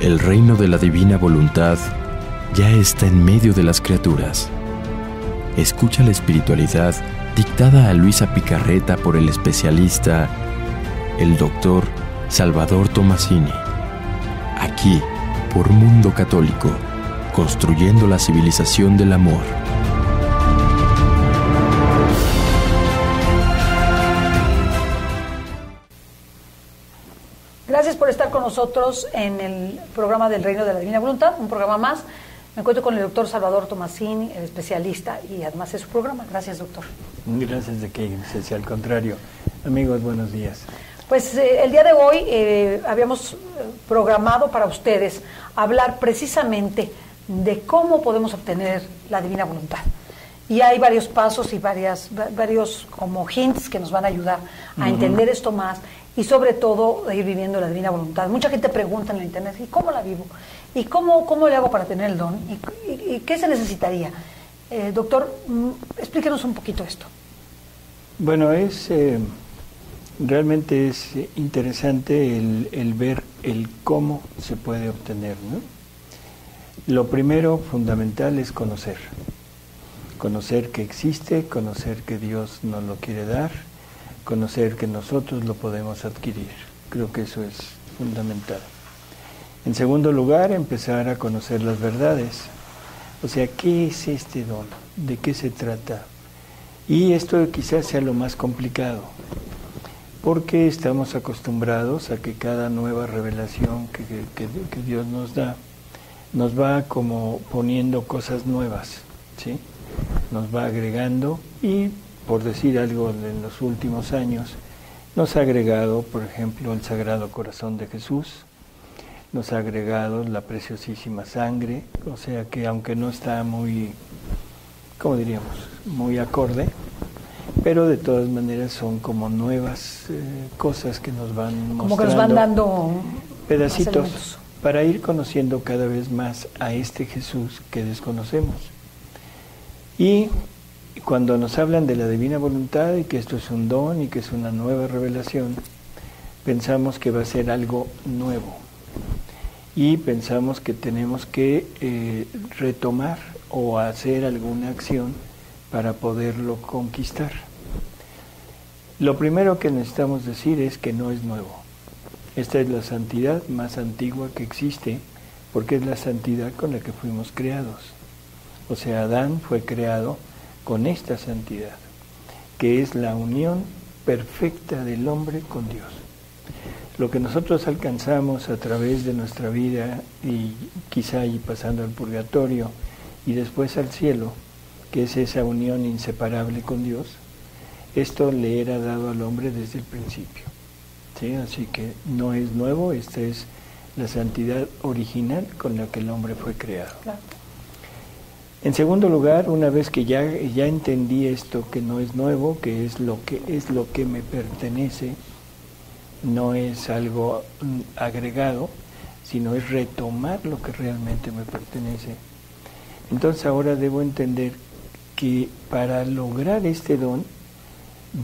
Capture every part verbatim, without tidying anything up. El reino de la divina voluntad ya está en medio de las criaturas. Escucha la espiritualidad dictada a Luisa Piccarreta por el especialista, el doctor Salvador Thomassiny. Aquí, por Mundo Católico, construyendo la civilización del amor. Gracias por estar con nosotros en el programa del Reino de la Divina Voluntad, un programa más. Me encuentro con el doctor Salvador Thomassiny, el especialista, y además es su programa. Gracias, doctor. Gracias de que, si al contrario. Amigos, buenos días. Pues eh, el día de hoy eh, habíamos programado para ustedes hablar precisamente de cómo podemos obtener la Divina Voluntad. Y hay varios pasos y varias, varios como hints que nos van a ayudar a uh-huh. entender esto más y sobre todo a ir viviendo la Divina Voluntad. Mucha gente pregunta en la internet, ¿y cómo la vivo? ¿Y cómo, cómo le hago para tener el don? ¿Y, y, y qué se necesitaría? Eh, doctor, explíquenos un poquito esto. Bueno, es eh, realmente es interesante el, el ver el cómo se puede obtener, ¿no? Lo primero, fundamental, es conocer. Conocer que existe, conocer que Dios nos lo quiere dar, conocer que nosotros lo podemos adquirir. Creo que eso es fundamental. En segundo lugar, empezar a conocer las verdades. O sea, ¿qué es este don? ¿De qué se trata? Y esto quizás sea lo más complicado, porque estamos acostumbrados a que cada nueva revelación que, que, que Dios nos da, nos va como poniendo cosas nuevas, ¿sí? Nos va agregando y, por decir algo, en los últimos años, nos ha agregado, por ejemplo, el Sagrado Corazón de Jesús, nos ha agregado la preciosísima sangre, o sea que aunque no está muy, como diríamos, muy acorde, pero de todas maneras son como nuevas eh, cosas que nos van mostrando, como que nos van dando pedacitos para ir conociendo cada vez más a este Jesús que desconocemos. Y cuando nos hablan de la Divina Voluntad y que esto es un don y que es una nueva revelación, pensamos que va a ser algo nuevo. Y pensamos que tenemos que eh, retomar o hacer alguna acción para poderlo conquistar. Lo primero que necesitamos decir es que no es nuevo. Esta es la santidad más antigua que existe, porque es la santidad con la que fuimos creados. O sea, Adán fue creado con esta santidad, que es la unión perfecta del hombre con Dios. Lo que nosotros alcanzamos a través de nuestra vida y quizá y pasando al purgatorio y después al cielo, que es esa unión inseparable con Dios, esto le era dado al hombre desde el principio, ¿sí? Así que no es nuevo, esta es la santidad original con la que el hombre fue creado. Claro. En segundo lugar, una vez que ya, ya entendí esto, que no es nuevo, que es lo que, es lo que me pertenece, no es algo agregado, sino es retomar lo que realmente me pertenece. Entonces ahora debo entender que para lograr este don,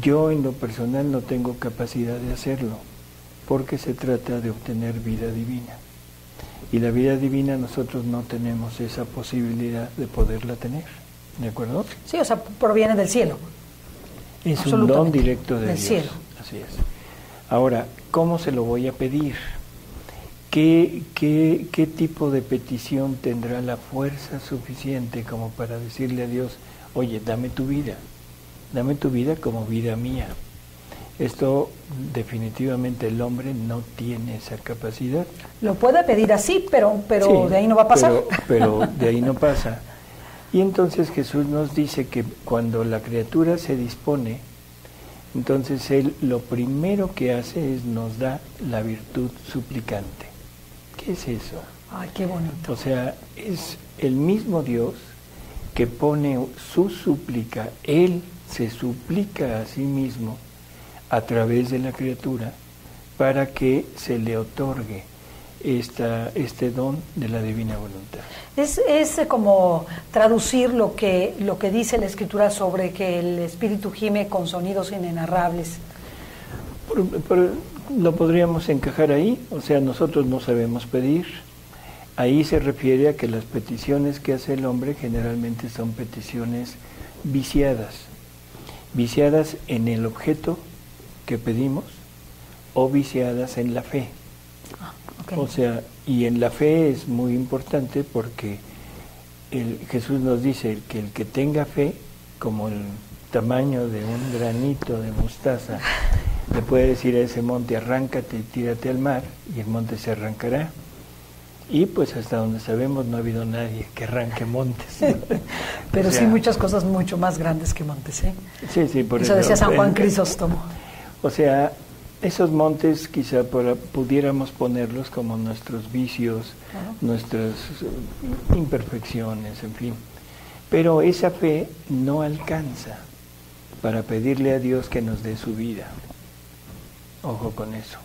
yo en lo personal no tengo capacidad de hacerlo, porque se trata de obtener vida divina. Y la vida divina nosotros no tenemos esa posibilidad de poderla tener, ¿de acuerdo? Sí, o sea, proviene del cielo. Es un don directo de Dios. Del cielo. Así es. Ahora, ¿cómo se lo voy a pedir? ¿Qué, qué, qué tipo de petición tendrá la fuerza suficiente como para decirle a Dios, oye, dame tu vida, dame tu vida como vida mía? Esto definitivamente el hombre no tiene esa capacidad. Lo puede pedir así, pero, pero sí, de ahí no va a pasar. Pero, pero de ahí no pasa. Y entonces Jesús nos dice que cuando la criatura se dispone, entonces Él lo primero que hace es nos da la virtud suplicante. ¿Qué es eso? ¡Ay, qué bonito! O sea, es el mismo Dios que pone su súplica, Él se suplica a sí mismo a través de la criatura para que se le otorgue esta, este don de la Divina Voluntad. Es, es como traducir lo que, lo que dice la Escritura sobre que el Espíritu gime con sonidos inenarrables. Por, por, lo podríamos encajar ahí, o sea, nosotros no sabemos pedir, Ahí se refiere a que las peticiones que hace el hombre generalmente son peticiones viciadas, viciadas en el objeto que pedimos o viciadas en la fe. Ah, okay. O sea, y en la fe es muy importante porque el, Jesús nos dice que el que tenga fe, como el tamaño de un granito de mostaza, le puede decir a ese monte, arráncate y tírate al mar, y el monte se arrancará. Y pues hasta donde sabemos no ha habido nadie que arranque montes. Pero o sea, sí, muchas cosas mucho más grandes que montes, ¿eh? Sí, sí, por eso. Eso decía San Juan Crisóstomo. O sea, esos montes quizá para, pudiéramos ponerlos como nuestros vicios, uh-huh, nuestras uh, imperfecciones, en fin. Pero esa fe no alcanza para pedirle a Dios que nos dé su vida. Ojo con eso.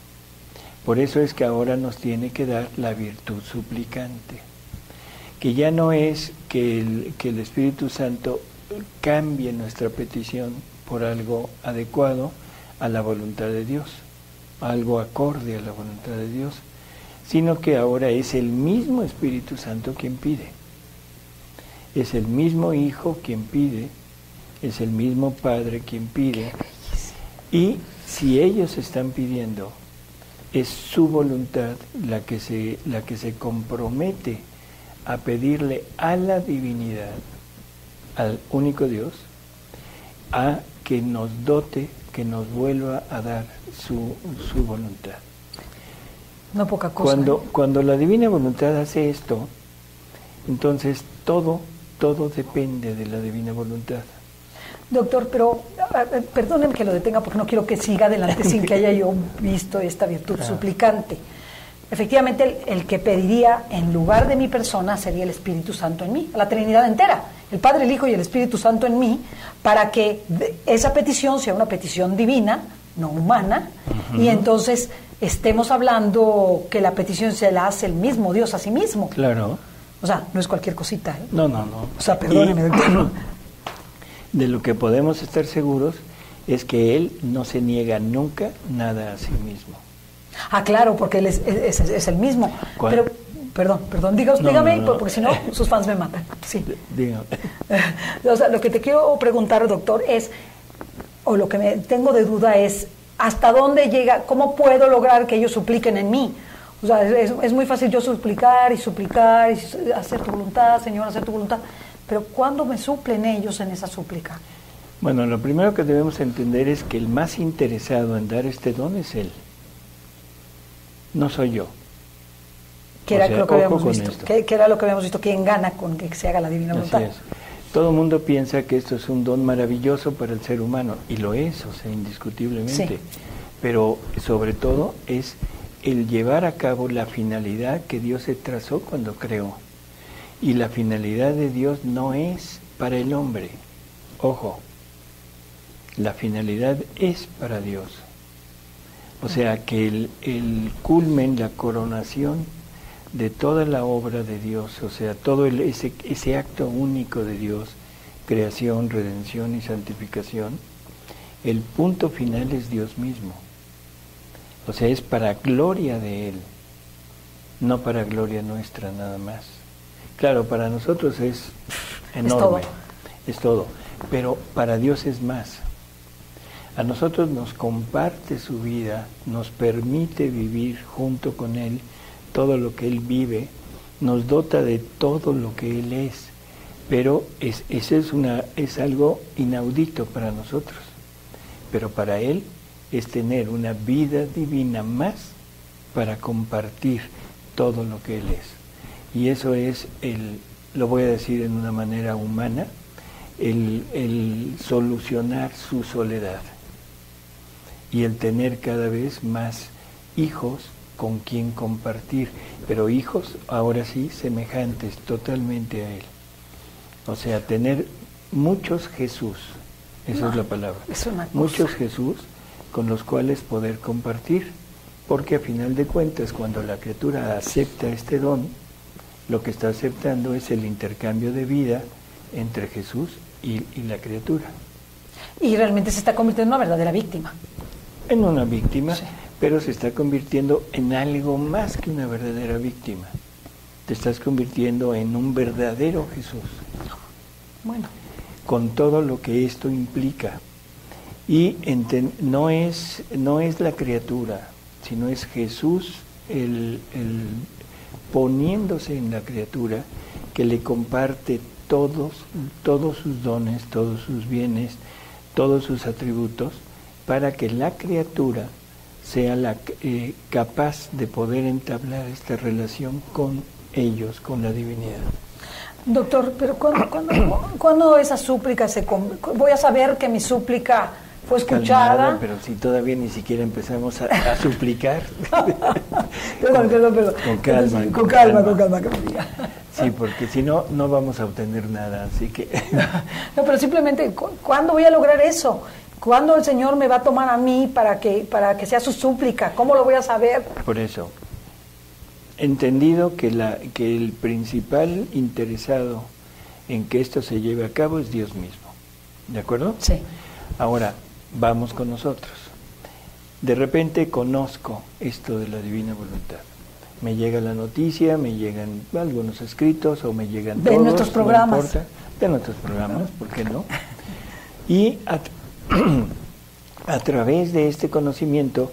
Por eso es que ahora nos tiene que dar la virtud suplicante, que ya no es que el, que el Espíritu Santo cambie nuestra petición por algo adecuado a la voluntad de Dios, algo acorde a la voluntad de Dios, sino que ahora es el mismo Espíritu Santo quien pide, es el mismo Hijo quien pide, es el mismo Padre quien pide, y si ellos están pidiendo, es su voluntad la que se, la que se compromete a pedirle a la divinidad, al único Dios, a que nos dote, que nos vuelva a dar su, su voluntad. No poca cosa. Cuando, cuando la divina voluntad hace esto, entonces todo, todo depende de la divina voluntad. Doctor, pero perdónenme que lo detenga porque no quiero que siga adelante sin que haya yo visto esta virtud ah. suplicante. Efectivamente, el, el que pediría en lugar de mi persona sería el Espíritu Santo en mí, la Trinidad entera, el Padre, el Hijo y el Espíritu Santo en mí, para que esa petición sea una petición divina, no humana, uh-huh, y entonces estemos hablando que la petición se la hace el mismo Dios a sí mismo. Claro. O sea, no es cualquier cosita, ¿eh? No, no, no. O sea, perdóneme, doctor. De lo que podemos estar seguros es que Él no se niega nunca nada a sí mismo. Ah, claro, porque Él es, es, es, es el mismo. ¿Cuál? Pero, perdón, perdón, diga, no, dígame, no, no, porque si no, sus fans me matan. Sí. Dígame. O sea, lo que te quiero preguntar, doctor, es, o lo que me tengo de duda es, ¿hasta dónde llega, cómo puedo lograr que ellos supliquen en mí? O sea, es, es muy fácil yo suplicar y suplicar y hacer tu voluntad, Señor, hacer tu voluntad. Pero ¿cuándo me suplen ellos en esa súplica? Bueno, lo primero que debemos entender es que el más interesado en dar este don es Él. No soy yo. ¿Qué era, o sea, lo que habíamos visto? ¿Qué, ¿Qué era lo que habíamos visto? ¿Quién gana con que se haga la divina voluntad? Así es. Todo el mundo piensa que esto es un don maravilloso para el ser humano. Y lo es, o sea, indiscutiblemente. Sí. Pero sobre todo es el llevar a cabo la finalidad que Dios se trazó cuando creó. Y la finalidad de Dios no es para el hombre. Ojo, la finalidad es para Dios. O sea que el, el culmen, la coronación de toda la obra de Dios, o sea, todo el, ese, ese acto único de Dios, creación, redención y santificación, el punto final es Dios mismo. O sea, es para gloria de Él, no para gloria nuestra nada más. Claro, para nosotros es enorme, es todo. es todo, pero para Dios es más. A nosotros nos comparte su vida, nos permite vivir junto con Él todo lo que Él vive, nos dota de todo lo que Él es, pero es, es, es, una, es algo inaudito para nosotros. Pero para Él es tener una vida divina más para compartir todo lo que Él es. Y eso es, el, lo voy a decir en una manera humana, el, el solucionar su soledad y el tener cada vez más hijos con quien compartir, pero hijos ahora sí semejantes totalmente a Él. O sea, tener muchos Jesús, esa no, es la palabra, es una cosa. Muchos Jesús con los cuales poder compartir, porque a final de cuentas cuando la criatura acepta este don, lo que está aceptando es el intercambio de vida entre Jesús y, y la criatura. Y realmente se está convirtiendo en una verdadera víctima. En una víctima, sí. Pero se está convirtiendo en algo más que una verdadera víctima. te estás convirtiendo en un verdadero Jesús. Bueno. Con todo lo que esto implica. Y no es, no es la criatura, sino es Jesús el, el poniéndose en la criatura, que le comparte todos, todos sus dones, todos sus bienes, todos sus atributos, para que la criatura sea la, eh, capaz de poder entablar esta relación con ellos, con la divinidad. Doctor, pero ¿cuándo, cuándo, ¿cuándo esa súplica se... voy a saber que mi súplica fue escuchada? Calmada, pero si todavía ni siquiera empezamos a, a suplicar. Perdón, perdón, perdón. Con calma. Entonces, con, con calma, calma, con calma. Sí, porque si no, no vamos a obtener nada, así que... No, pero simplemente, ¿cuándo voy a lograr eso? ¿Cuándo el Señor me va a tomar a mí para que, para que sea su súplica? ¿Cómo lo voy a saber? Por eso... Entendido que, la, que el principal interesado en que esto se lleve a cabo es Dios mismo, ¿de acuerdo? Sí. Ahora, vamos con nosotros. De repente conozco esto de la Divina Voluntad. Me llega la noticia, me llegan algunos escritos o me llegan todos. De nuestros programas. No importa, de nuestros programas, ¿por qué no? Y a, a través de este conocimiento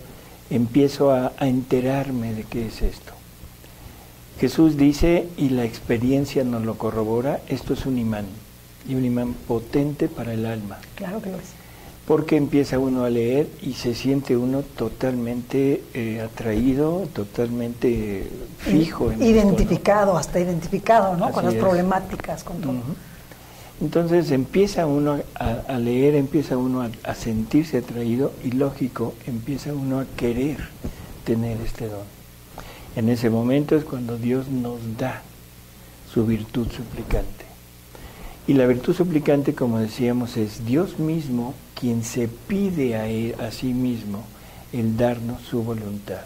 empiezo a, a enterarme de qué es esto. Jesús dice, y la experiencia nos lo corrobora, esto es un imán, y un imán potente para el alma. Claro que lo es. Porque empieza uno a leer y se siente uno totalmente eh, atraído, totalmente fijo. En identificado, esto, ¿no? Hasta identificado, ¿no? Así con las es. Problemáticas, con todo. Uh-huh. Entonces empieza uno a, a leer, empieza uno a, a sentirse atraído y lógico, empieza uno a querer tener este don. En ese momento es cuando Dios nos da su virtud suplicante. Y la virtud suplicante, como decíamos, es Dios mismo quien se pide a, él, a sí mismo el darnos su voluntad.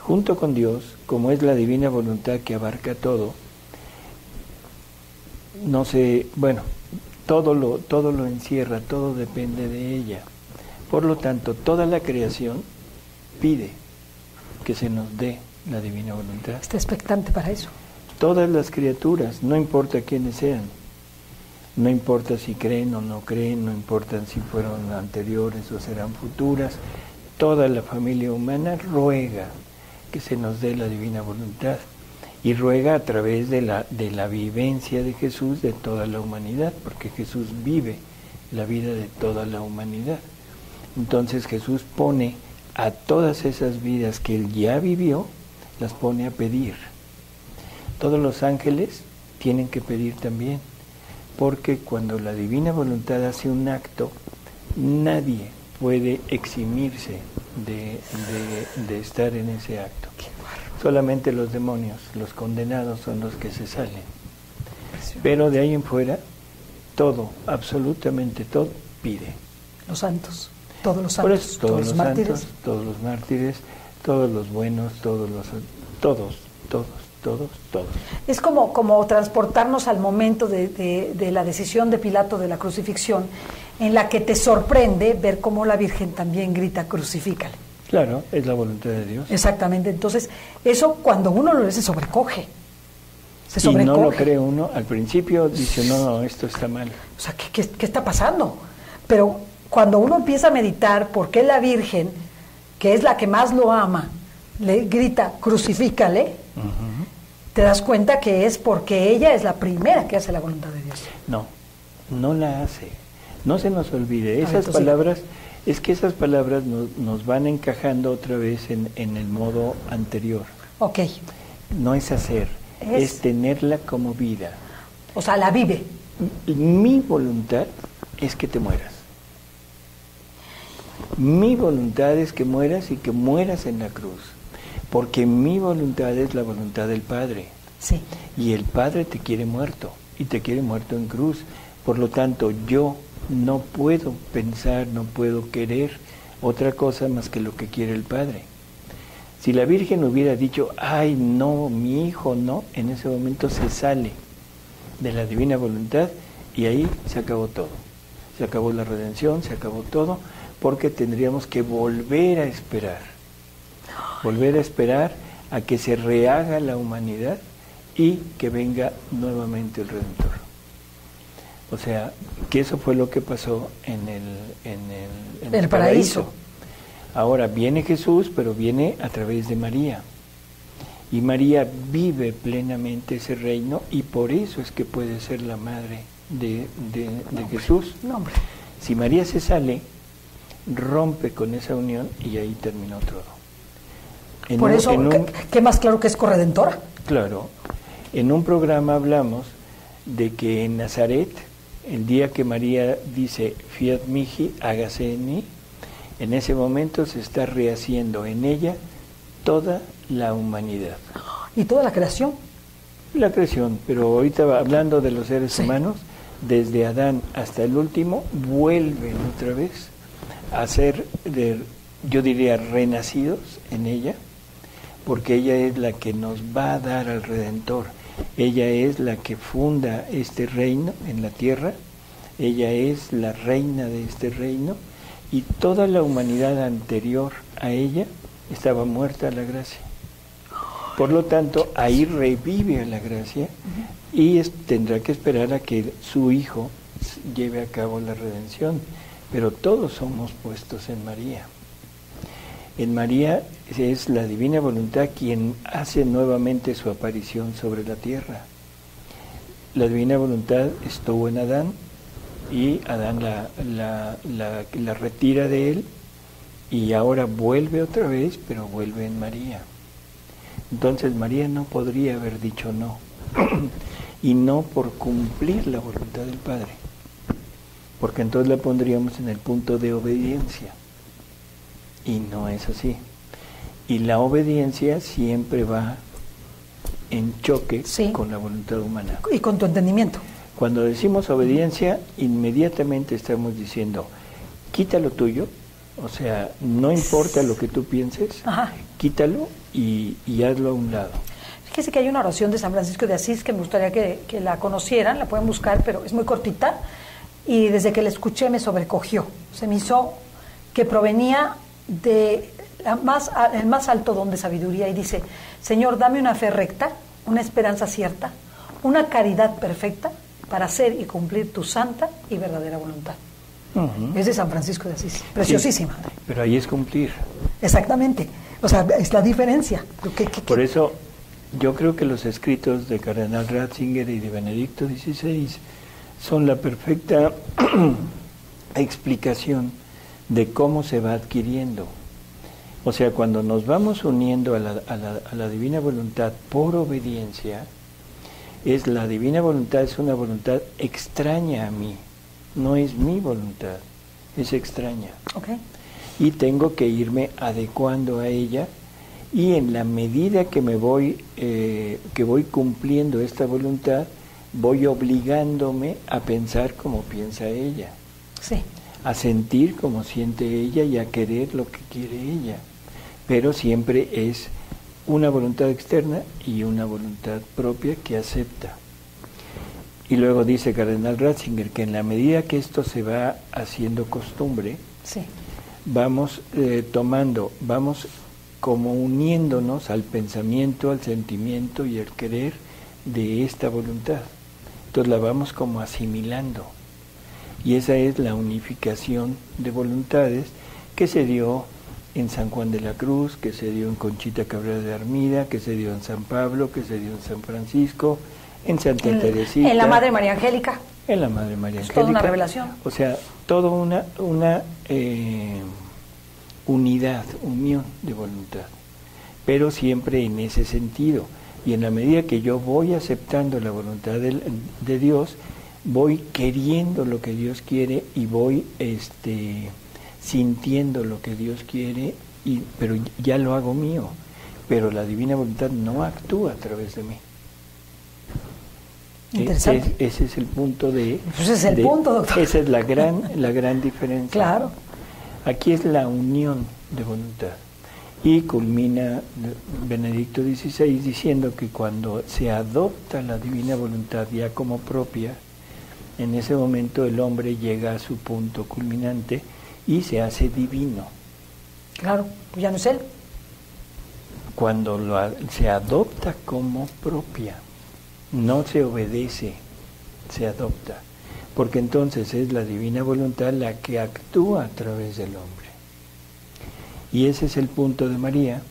Junto con Dios, como es la divina voluntad que abarca todo, no se, bueno, todo lo, todo lo encierra, todo depende de ella. Por lo tanto, toda la creación pide que se nos dé la divina voluntad. Está expectante para eso. Todas las criaturas, no importa quiénes sean, no importa si creen o no creen, no importa si fueron anteriores o serán futuras, toda la familia humana ruega que se nos dé la divina voluntad y ruega a través de la, de la vivencia de Jesús de toda la humanidad, porque Jesús vive la vida de toda la humanidad. Entonces Jesús pone a todas esas vidas que Él ya vivió, las pone a pedir. Todos los ángeles tienen que pedir también, porque cuando la divina voluntad hace un acto, nadie puede eximirse de, de, de estar en ese acto. Solamente los demonios, los condenados, son los que se salen. Pero de ahí en fuera, todo, absolutamente todo, pide. Los santos, todos los santos, eso, todos, todos los mártires. Santos, todos los mártires, todos los buenos, todos los... todos, todos, todos, todos. Es como, como transportarnos al momento de, de, de la decisión de Pilato de la crucifixión, en la que te sorprende ver cómo la Virgen también grita, crucifícale. Claro, es la voluntad de Dios. Exactamente, entonces, eso cuando uno lo lee se sobrecoge. Se sobrecoge. Y no lo cree uno, al principio dice, no, no, esto está mal. O sea, ¿qué, qué, qué está pasando? Pero cuando uno empieza a meditar por qué la Virgen... que es la que más lo ama, le grita, crucifícale, uh-huh. Te das cuenta que es porque ella es la primera que hace la voluntad de Dios. No, no la hace. No se nos olvide. Esas ah, entonces, palabras, es que esas palabras nos, nos van encajando otra vez en, en el modo anterior. Ok. No es hacer, es, es tenerla como vida. O sea, la vive. Mi voluntad es que te mueras. Mi voluntad es que mueras y que mueras en la cruz, porque mi voluntad es la voluntad del Padre. Sí. Y el Padre te quiere muerto, y te quiere muerto en cruz. Por lo tanto, yo no puedo pensar, no puedo querer otra cosa más que lo que quiere el Padre. Si la Virgen hubiera dicho, ay no, mi hijo no, en ese momento se sale de la divina voluntad y ahí se acabó todo. Se acabó la redención, se acabó todo. Porque tendríamos que volver a esperar, volver a esperar a que se rehaga la humanidad y que venga nuevamente el Redentor. O sea, que eso fue lo que pasó en el, en el, en el, el paraíso. paraíso. Ahora viene Jesús, pero viene a través de María. Y María vive plenamente ese reino, y por eso es que puede ser la madre de, de, de no, Jesús. No, si María se sale, rompe con esa unión y ahí terminó todo. En por un, eso, en un, ¿qué más claro que es corredentora? Claro. En un programa hablamos de que en Nazaret, el día que María dice, fiat mihi, hágase en mí, en ese momento se está rehaciendo en ella toda la humanidad. ¿Y toda la creación? La creación, pero ahorita hablando de los seres sí. humanos, desde Adán hasta el último, vuelven otra vez a ser, de, yo diría, renacidos en ella, porque ella es la que nos va a dar al Redentor. Ella es la que funda este reino en la tierra, ella es la reina de este reino, y toda la humanidad anterior a ella estaba muerta a la gracia. Por lo tanto, ahí revive a la gracia y es, tendrá que esperar a que su hijo lleve a cabo la redención. Pero todos somos puestos en María. En María es la Divina Voluntad quien hace nuevamente su aparición sobre la tierra. La Divina Voluntad estuvo en Adán y Adán la, la, la, la retira de él, y ahora vuelve otra vez, pero vuelve en María. Entonces María no podría haber dicho no, y no por cumplir la voluntad del Padre, porque entonces la pondríamos en el punto de obediencia. Y no es así. Y la obediencia siempre va en choque sí. con la voluntad humana. Y con tu entendimiento. Cuando decimos obediencia, inmediatamente estamos diciendo, quita lo tuyo, o sea, no importa lo que tú pienses, Ajá. quítalo y, y hazlo a un lado. Fíjese que hay una oración de San Francisco de Asís que me gustaría que, que la conocieran, la pueden buscar, pero es muy cortita, y desde que la escuché me sobrecogió. Se me hizo que provenía... de la más, el más alto don de sabiduría, y dice: Señor, dame una fe recta, una esperanza cierta, una caridad perfecta para hacer y cumplir tu santa y verdadera voluntad. Uh-huh. Es de San Francisco de Asís, preciosísima. Sí, pero ahí es cumplir. Exactamente, o sea, es la diferencia. ¿Qué, qué, qué? Por eso yo creo que los escritos de Cardenal Ratzinger y de Benedicto dieciséis son la perfecta explicación de cómo se va adquiriendo. O sea, cuando nos vamos uniendo a la, a, la, a la Divina Voluntad por obediencia, es la Divina Voluntad, es una voluntad extraña a mí, no es mi voluntad, es extraña. Okay. Y tengo que irme adecuando a ella, y en la medida que me voy, eh, que voy cumpliendo esta voluntad, voy obligándome a pensar como piensa ella. Sí. A sentir como siente ella y a querer lo que quiere ella, pero siempre es una voluntad externa y una voluntad propia que acepta. Y luego dice Cardenal Ratzinger que en la medida que esto se va haciendo costumbre, sí. vamos eh, tomando, vamos como uniéndonos al pensamiento, al sentimiento y al querer de esta voluntad. Entonces la vamos como asimilando. Y esa es la unificación de voluntades que se dio en San Juan de la Cruz, que se dio en Conchita Cabrera de Armida, que se dio en San Pablo, que se dio en San Francisco, en Santa en, Teresita. En la Madre María Angélica. En la Madre María Angélica. Es toda una revelación. O sea, toda una, una eh, unidad, unión de voluntad, pero siempre en ese sentido. Y en la medida que yo voy aceptando la voluntad de, de Dios, voy queriendo lo que Dios quiere y voy este, sintiendo lo que Dios quiere, y, pero ya lo hago mío. Pero la Divina Voluntad no actúa a través de mí. Interesante. Ese, ese es el punto de... Pues es el de, punto, doctor. Esa es la gran, la gran diferencia. Claro. Aquí es la unión de voluntad. Y culmina Benedicto dieciséis diciendo que cuando se adopta la Divina Voluntad ya como propia, en ese momento el hombre llega a su punto culminante y se hace divino. Claro, ya no es él. Cuando lo, se adopta como propia. no se obedece, se adopta, porque entonces es la divina voluntad la que actúa a través del hombre. Y ese es el punto de María,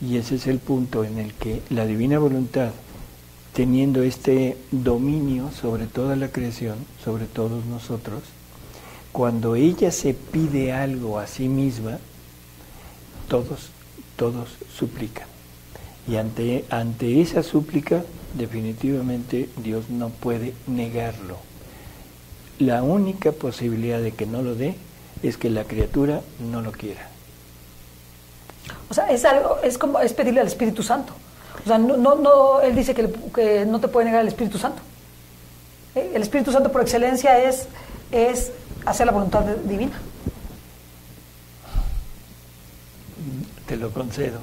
y ese es el punto en el que la divina voluntad, teniendo este dominio sobre toda la creación, sobre todos nosotros, cuando ella se pide algo a sí misma, todos, todos suplican. Y ante, ante esa súplica, definitivamente Dios no puede negarlo. La única posibilidad de que no lo dé es que la criatura no lo quiera. O sea, es algo, es como es pedirle al Espíritu Santo. O sea, no, no, no, él dice que, que no te puede negar el Espíritu Santo. ¿Eh? El Espíritu Santo por excelencia es, es hacer la voluntad divina. Te lo concedo.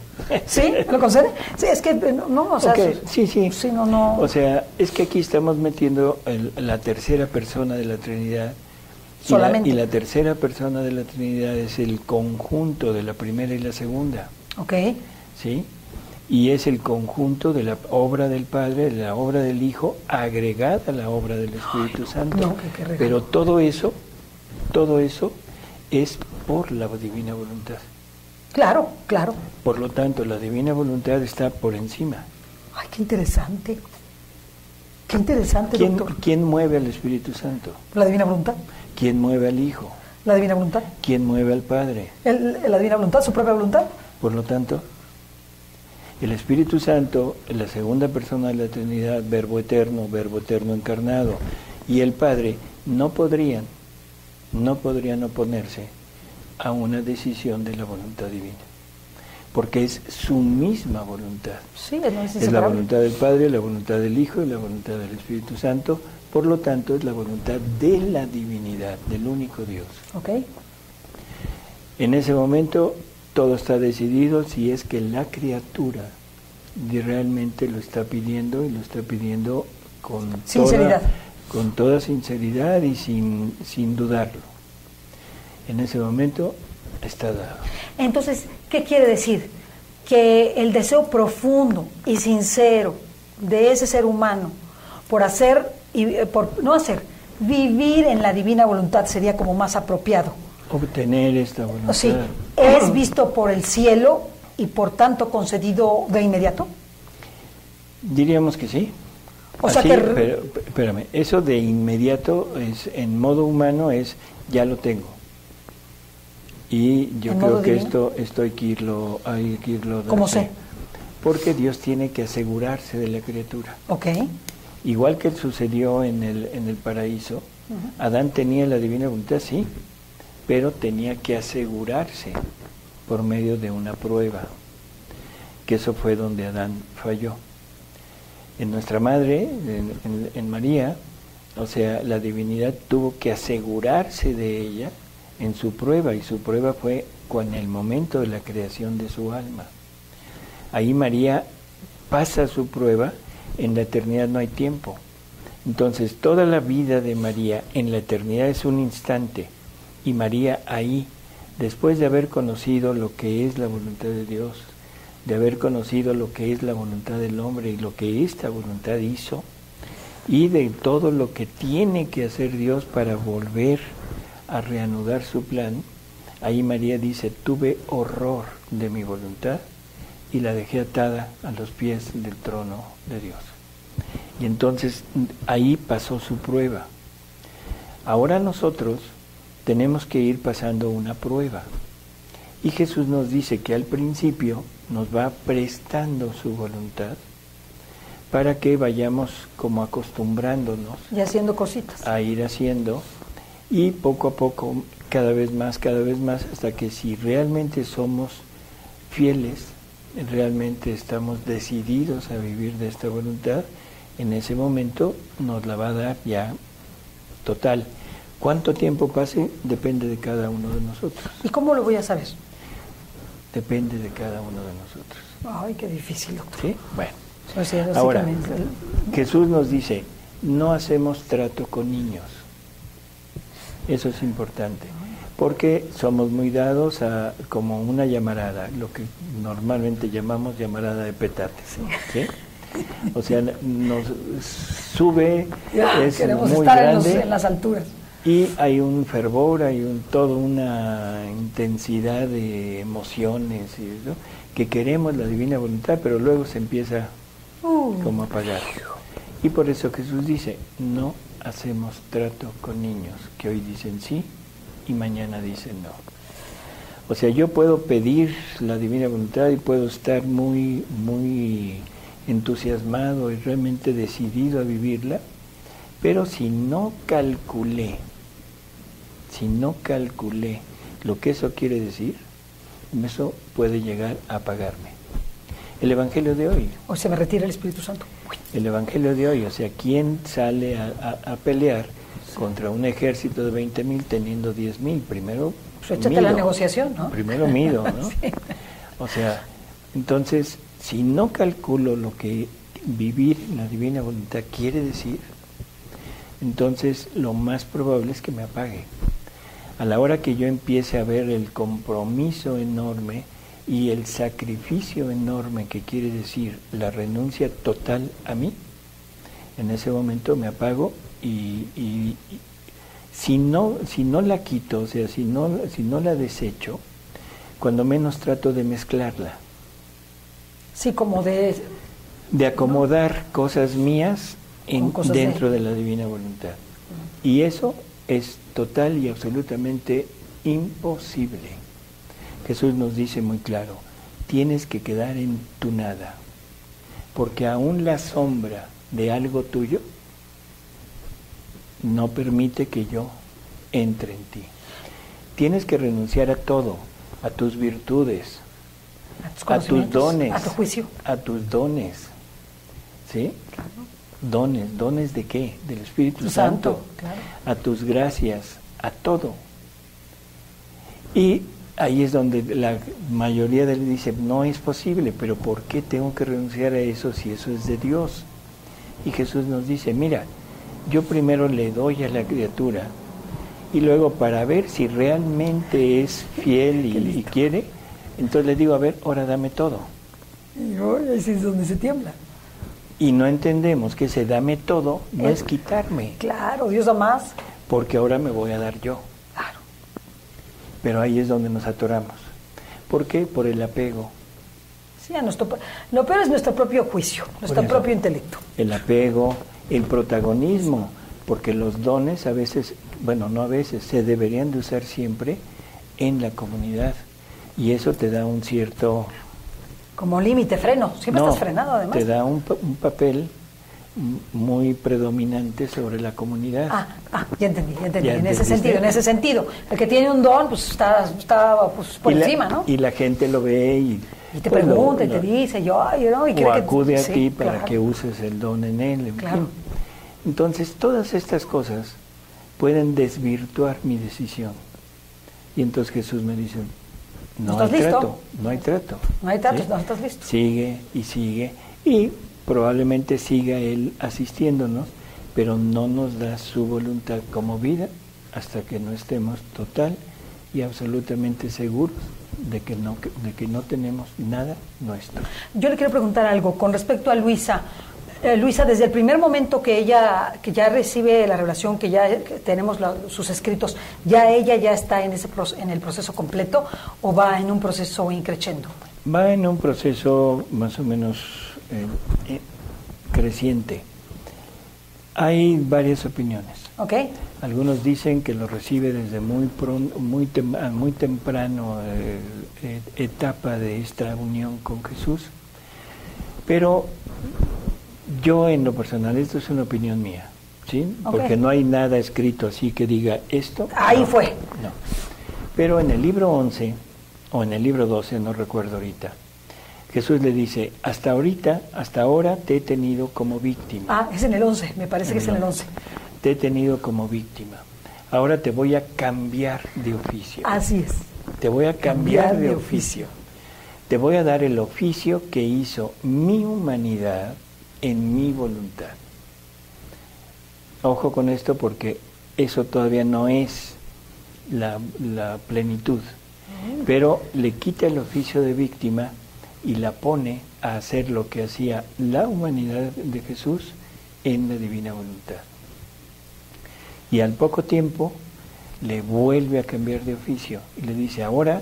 ¿Sí? ¿Me lo concede? Sí, es que no, no o sea... Okay. Sí, sí. sí no, no. O sea, es que aquí estamos metiendo el, la tercera persona de la Trinidad. Solamente. Y la, y la tercera persona de la Trinidad es el conjunto de la primera y la segunda. Ok. ¿Sí? Y es el conjunto de la obra del Padre, de la obra del Hijo, agregada a la obra del Espíritu Ay, Santo. No, qué, qué regalo. Pero todo eso, todo eso es por la divina voluntad. Claro, claro. Por lo tanto, la divina voluntad está por encima. Ay, qué interesante. Qué interesante, ¿Quién, doctor. ¿Quién mueve al Espíritu Santo? La divina voluntad. ¿Quién mueve al Hijo? La divina voluntad. ¿Quién mueve al Padre? El, la divina voluntad, su propia voluntad. Por lo tanto, el Espíritu Santo, la segunda persona de la Trinidad, verbo eterno, verbo eterno encarnado, y el Padre, no podrían, no podrían oponerse a una decisión de la voluntad divina, porque es su misma voluntad. Sí, no es, es la voluntad del Padre, la voluntad del Hijo y la voluntad del Espíritu Santo, por lo tanto es la voluntad de la divinidad, del único Dios. Okay. En ese momento todo está decidido si es que la criatura realmente lo está pidiendo y lo está pidiendo con, sinceridad. Toda, con toda sinceridad y sin, sin dudarlo. En ese momento está dado. Entonces, ¿qué quiere decir? Que el deseo profundo y sincero de ese ser humano por hacer, y por no hacer, vivir en la divina voluntad sería como más apropiado. Obtener esta voluntad. Sí, es visto por el cielo y por tanto concedido de inmediato. Diríamos que sí. O sea Así, que... pero, espérame, eso de inmediato es, en modo humano es ya lo tengo. Y yo creo que divino? esto esto hay que irlo hay que irlo ¿Cómo sé? Porque Dios tiene que asegurarse de la criatura. Okay. Igual que sucedió en el en el paraíso, uh-huh. Adán tenía la divina voluntad, sí, pero tenía que asegurarse por medio de una prueba. Que eso fue donde Adán falló. En nuestra madre, en, en, en María, o sea, la divinidad tuvo que asegurarse de ella en su prueba, y su prueba fue con el momento de la creación de su alma. Ahí María pasa su prueba, en la eternidad no hay tiempo. Entonces toda la vida de María en la eternidad es un instante, y María ahí, después de haber conocido lo que es la voluntad de Dios, de haber conocido lo que es la voluntad del hombre y lo que esta voluntad hizo, y de todo lo que tiene que hacer Dios para volver a reanudar su plan, ahí María dice, tuve horror de mi voluntad y la dejé atada a los pies del trono de Dios. Y entonces ahí pasó su prueba. Ahora nosotros tenemos que ir pasando una prueba. Y Jesús nos dice que al principio nos va prestando su voluntad para que vayamos como acostumbrándonos. Y haciendo cositas. A ir haciendo... Y poco a poco, cada vez más, cada vez más, hasta que si realmente somos fieles, realmente estamos decididos a vivir de esta voluntad, en ese momento nos la va a dar ya total. ¿Cuánto tiempo pase? Depende de cada uno de nosotros. ¿Y cómo lo voy a saber? Depende de cada uno de nosotros. Ay, qué difícil, doctor. ¿Sí? Bueno. O sea, ahora, Jesús nos dice, no hacemos trato con niños. Eso es importante, porque somos muy dados a como una llamarada, lo que normalmente llamamos llamarada de petates, ¿sí? O sea, nos sube, ya, es queremos muy estar grande, en, los, en las alturas. Y hay un fervor, hay un toda una intensidad de emociones, y, ¿no?, que queremos la divina voluntad, pero luego se empieza uh. como a apagar. Y por eso Jesús dice, no hacemos trato con niños, que hoy dicen sí y mañana dicen no. O sea, yo puedo pedir la divina voluntad y puedo estar muy, muy entusiasmado y realmente decidido a vivirla, pero si no calculé, si no calculé lo que eso quiere decir, eso puede llegar a apagarme. El Evangelio de hoy. O se me retira el Espíritu Santo. El Evangelio de hoy, o sea, ¿quién sale a, a, a pelear contra un ejército de veinte mil teniendo diez mil? Primero pues échate mido, la negociación, ¿no? Primero mido, ¿no? Sí. O sea, entonces, si no calculo lo que vivir la divina voluntad quiere decir, entonces lo más probable es que me apague. A la hora que yo empiece a ver el compromiso enorme y el sacrificio enorme que quiere decir la renuncia total a mí, en ese momento me apago y, y, y si no, si no la quito, o sea, si no, si no la desecho, cuando menos trato de mezclarla. Sí, como de... De acomodar no. cosas mías en, cosas dentro de... de la divina voluntad. Uh-huh. Y eso es total y absolutamente imposible. Jesús nos dice muy claro, tienes que quedar en tu nada, porque aún la sombra de algo tuyo no permite que yo entre en ti. Tienes que renunciar a todo, a tus virtudes, a tus dones, a tu juicio, a tus dones, ¿sí? Claro. Dones, ¿dones de qué? Del Espíritu Santo, Santo claro. A tus gracias, a todo. Y ahí es donde la mayoría de él dice, no es posible, pero ¿por qué tengo que renunciar a eso si eso es de Dios? Y Jesús nos dice, mira, yo primero le doy a la criatura y luego para ver si realmente es fiel y, y quiere, entonces le digo, a ver, ahora dame todo. Y hoy es donde se tiembla. Y no entendemos que ese dame todo no es quitarme. Claro, Dios da más. Porque ahora me voy a dar yo. Claro. Pero ahí es donde nos atoramos. ¿Por qué? Por el apego. Sí, a nuestro, lo peor es nuestro propio juicio, nuestro eso, propio intelecto. El apego, el protagonismo, porque los dones a veces, bueno, no a veces, se deberían de usar siempre en la comunidad. Y eso te da un cierto... Como límite, freno. Siempre no, estás frenado, además. Te da un, un papel muy predominante sobre la comunidad. Ah, ah ya entendí, ya entendí. Ya en ese sentido, en ese sentido. El que tiene un don, pues está, está pues, por y encima, la, ¿no? Y la gente lo ve y... Y te pues, pregunta lo, lo, y te dice, yo, yo no... Y o creo acude que, a sí, ti para claro. que uses el don en él. En claro. Fin. Entonces, todas estas cosas pueden desvirtuar mi decisión. Y entonces Jesús me dice... No hay listo? trato, no hay trato. No hay trato, ¿sí? No estás listo. Sigue y sigue, y probablemente siga Él asistiéndonos, pero no nos da su voluntad como vida hasta que no estemos total y absolutamente seguros de que no, de que no tenemos nada nuestro. Yo le quiero preguntar algo con respecto a Luisa. Eh, Luisa, desde el primer momento que ella que ya recibe la revelación, que ya que tenemos la, sus escritos, ¿ya ella ya está en ese en el proceso completo o va en un proceso increciendo? Va en un proceso más o menos eh, eh, creciente. Hay varias opiniones. Okay. Algunos dicen que lo recibe desde muy, pronto, muy, tem muy temprano eh, eh, etapa de esta unión con Jesús, pero... Yo, en lo personal, esto es una opinión mía, ¿sí? Okay. Porque no hay nada escrito así que diga esto. Ahí no, fue. No. Pero en el libro once, o en el libro doce, no recuerdo ahorita, Jesús le dice, hasta ahorita, hasta ahora te he tenido como víctima. Ah, es en el once, me parece en que es en el once. Te he tenido como víctima. Ahora te voy a cambiar de oficio. Así es. Te voy a cambiar, cambiar de, de oficio. oficio. Te voy a dar el oficio que hizo mi humanidad en mi voluntad. Ojo con esto porque eso todavía no es la, la plenitud, pero le quita el oficio de víctima y la pone a hacer lo que hacía la humanidad de Jesús en la Divina Voluntad. Y al poco tiempo le vuelve a cambiar de oficio y le dice, ahora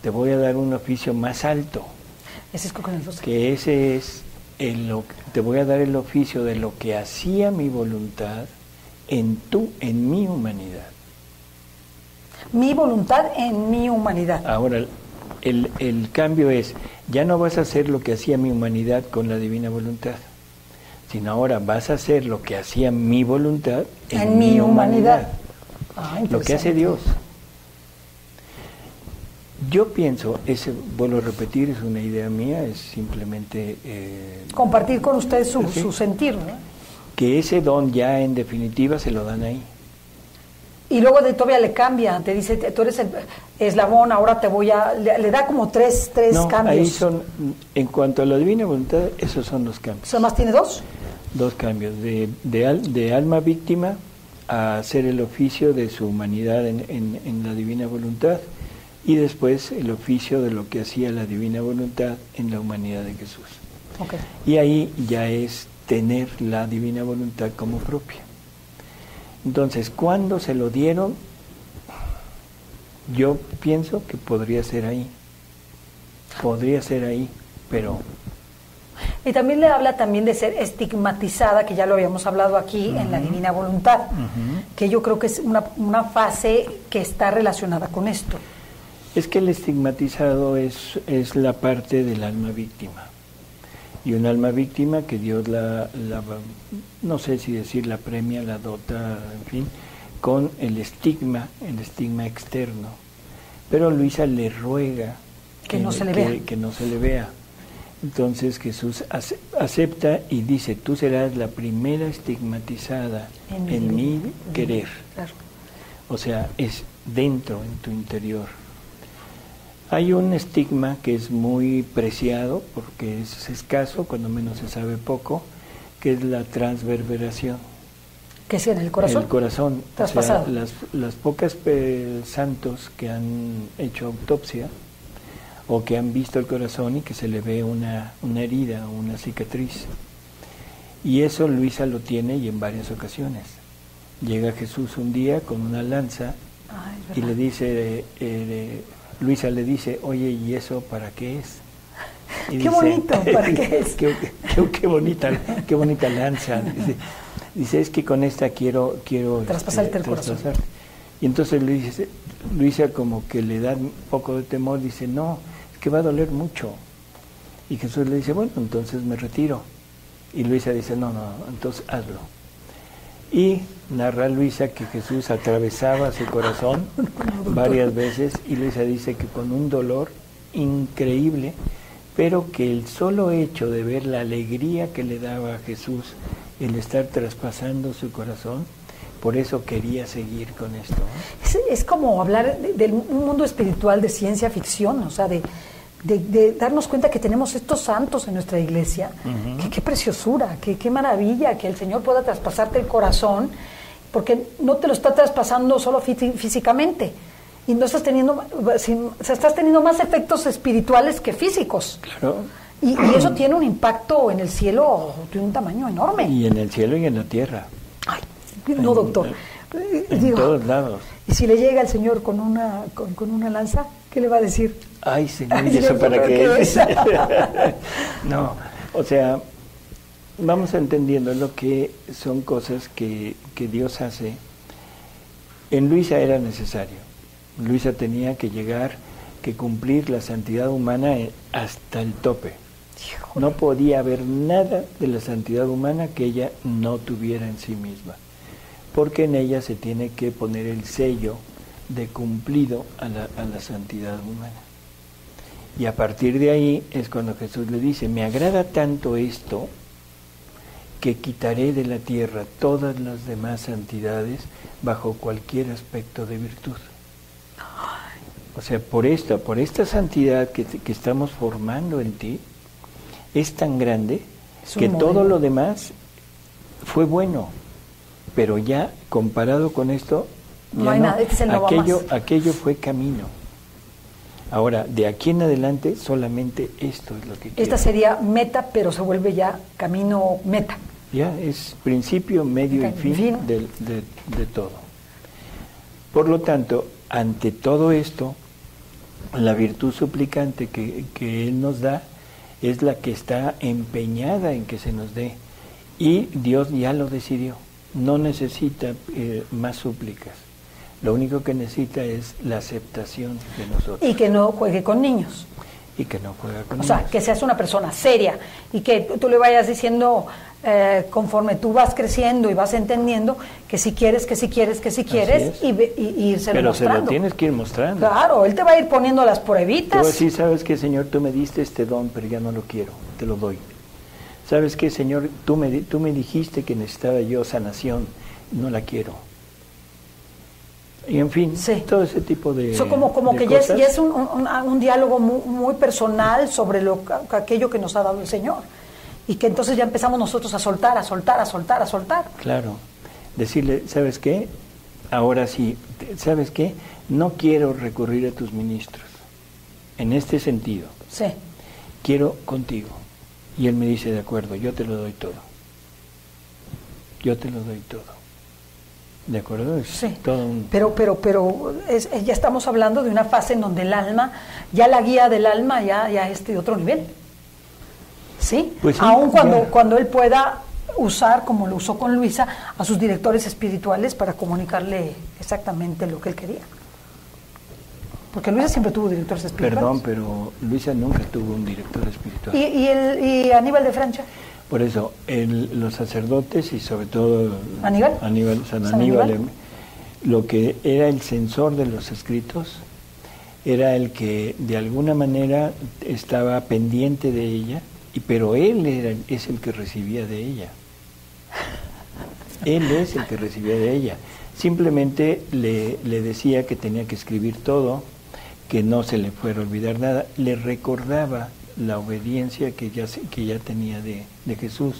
te voy a dar un oficio más alto, ese es que ese es, el, te voy a dar el oficio de lo que hacía mi voluntad en, tu, en mi humanidad. Mi voluntad en mi humanidad. Ahora, el, el cambio es, ya no vas a hacer lo que hacía mi humanidad con la Divina Voluntad, sino ahora vas a hacer lo que hacía mi voluntad en, en mi humanidad. humanidad. Ah, lo que hace Dios. Yo pienso, ese, vuelvo a repetir, es una idea mía, es simplemente... Eh, compartir con ustedes su, su sentir, ¿no? Que ese don ya en definitiva se lo dan ahí. Y luego de todavía le cambia, te dice, tú eres el eslabón, ahora te voy a... Le, le da como tres, tres no, cambios. Ahí son, en cuanto a la Divina Voluntad, esos son los cambios. ¿Nomás tiene dos? Dos cambios, de, de, al, de alma víctima a hacer el oficio de su humanidad en, en, en la Divina Voluntad, y después el oficio de lo que hacía la Divina Voluntad en la humanidad de Jesús. Okay. Y ahí ya es tener la Divina Voluntad como propia. Entonces, ¿cuándo se lo dieron? Yo pienso que podría ser ahí. Podría ser ahí, pero... Y también le habla también de ser estigmatizada, que ya lo habíamos hablado aquí, uh-huh, en la Divina Voluntad, uh-huh, que yo creo que es una, una fase que está relacionada con esto. Es que el estigmatizado es, es la parte del alma víctima. Y un alma víctima que Dios la, la, no sé si decir la premia, la dota, en fin, con el estigma, el estigma externo. Pero Luisa le ruega que, que, no, se le, le vea. Que, que no se le vea. Entonces Jesús ace, acepta y dice, tú serás la primera estigmatizada en, en mi querer. Claro. O sea, es dentro, en tu interior. Hay un estigma que es muy preciado, porque es escaso, cuando menos se sabe poco, que es la transverberación. ¿Qué es en el corazón? El corazón. Traspasado. O sea, las, las pocas eh, santos que han hecho autopsia, o que han visto el corazón y que se le ve una, una herida, una cicatriz. Y eso Luisa lo tiene, y en varias ocasiones. Llega Jesús un día con una lanza, ay, y le dice... Eh, eh, Luisa le dice, oye, ¿y eso para qué es? Y ¡qué dice, bonito! ¿Para qué es? Qué, qué, qué, bonita, qué bonita lanza. Dice, dice, es que con esta quiero... quiero traspasarte eh, el traspasar. corazón. Y entonces Luisa, Luisa como que le da un poco de temor, dice, no, es que va a doler mucho. Y Jesús le dice, bueno, entonces me retiro. Y Luisa dice, no, no, entonces hazlo. Y narra Luisa que Jesús atravesaba su corazón varias veces, y Luisa dice que con un dolor increíble, pero que el solo hecho de ver la alegría que le daba a Jesús el estar traspasando su corazón, por eso quería seguir con esto. Es, es como hablar de, de un mundo espiritual de ciencia ficción, o sea, de, de, de darnos cuenta que tenemos estos santos en nuestra iglesia, uh-huh, que qué preciosura, que qué maravilla que el Señor pueda traspasarte el corazón, porque no te lo está traspasando solo fí físicamente, y no estás teniendo, sin, o sea, estás teniendo más efectos espirituales que físicos. Claro. Y, y eso tiene un impacto en el cielo de un tamaño enorme. Y en el cielo y en la tierra. Ay, no, doctor. En, en Digo, todos lados. Y si le llega al Señor con una, con, con una lanza, ¿qué le va a decir? Ay, Señor, Ay, ¿y eso para qué es? No, o sea... Vamos entendiendo lo que son cosas que, que Dios hace. En Luisa era necesario. Luisa tenía que llegar, que cumplir la santidad humana hasta el tope. No podía haber nada de la santidad humana que ella no tuviera en sí misma. Porque en ella se tiene que poner el sello de cumplido a la, a la santidad humana. Y a partir de ahí es cuando Jesús le dice, me agrada tanto esto... que quitaré de la tierra todas las demás santidades bajo cualquier aspecto de virtud. O sea, por esta, por esta santidad que, que estamos formando en ti, es tan grande que todo lo demás fue bueno, pero ya comparado con esto, ya no, aquello, aquello fue camino. Ahora, de aquí en adelante, solamente esto es lo que quiero. Esta sería meta, pero se vuelve ya camino meta. Ya, es principio, medio okay. y fin, fin. De, de, de todo. Por lo tanto, ante todo esto, la virtud suplicante que, que Él nos da es la que está empeñada en que se nos dé. Y Dios ya lo decidió. No necesita eh, más súplicas. Lo único que necesita es la aceptación de nosotros. Y que no juegue con niños. Y que no juegue con niños. O sea, que seas una persona seria y que tú le vayas diciendo, eh, conforme tú vas creciendo y vas entendiendo, que si quieres, que si quieres, que si quieres, y, y, y irse mostrando. Pero se lo tienes que ir mostrando. Claro, Él te va a ir poniendo las pruebitas. Pero sí, sabes que, Señor, tú me diste este don, pero ya no lo quiero, te lo doy. ¿Sabes qué, Señor? Tú me, tú me dijiste que necesitaba yo sanación, no la quiero. Y en fin, sí. todo ese tipo de so, Como, como de que cosas. Ya es, ya es un, un, un diálogo muy, muy personal sobre lo, aquello que nos ha dado el Señor. Y que entonces ya empezamos nosotros a soltar, a soltar, a soltar, a soltar. Claro. Decirle, ¿sabes qué? Ahora sí, ¿sabes qué? No quiero recurrir a tus ministros. En este sentido. Sí. Quiero contigo. Y Él me dice, de acuerdo, yo te lo doy todo. Yo te lo doy todo. ¿De acuerdo? Es sí. Todo un... Pero, pero, pero es, ya estamos hablando de una fase en donde el alma, ya la guía del alma, ya, ya es de otro nivel. ¿Sí? Pues sí, aún cuando, cuando Él pueda usar, como lo usó con Luisa, a sus directores espirituales para comunicarle exactamente lo que Él quería. Porque Luisa siempre tuvo directores espirituales. Perdón, pero Luisa nunca tuvo un director espiritual. ¿Y, y, el, y Aníbal de Francia? Por eso, el, los sacerdotes y sobre todo... ¿Aníbal? Aníbal, San, San Aníbal, Aníbal. Lo que era el censor de los escritos, era el que de alguna manera estaba pendiente de ella, y pero él era, es el que recibía de ella. Él es el que recibía de ella. Simplemente le, le decía que tenía que escribir todo, que no se le fuera a olvidar nada, le recordaba la obediencia que ya, que ya tenía de, de Jesús,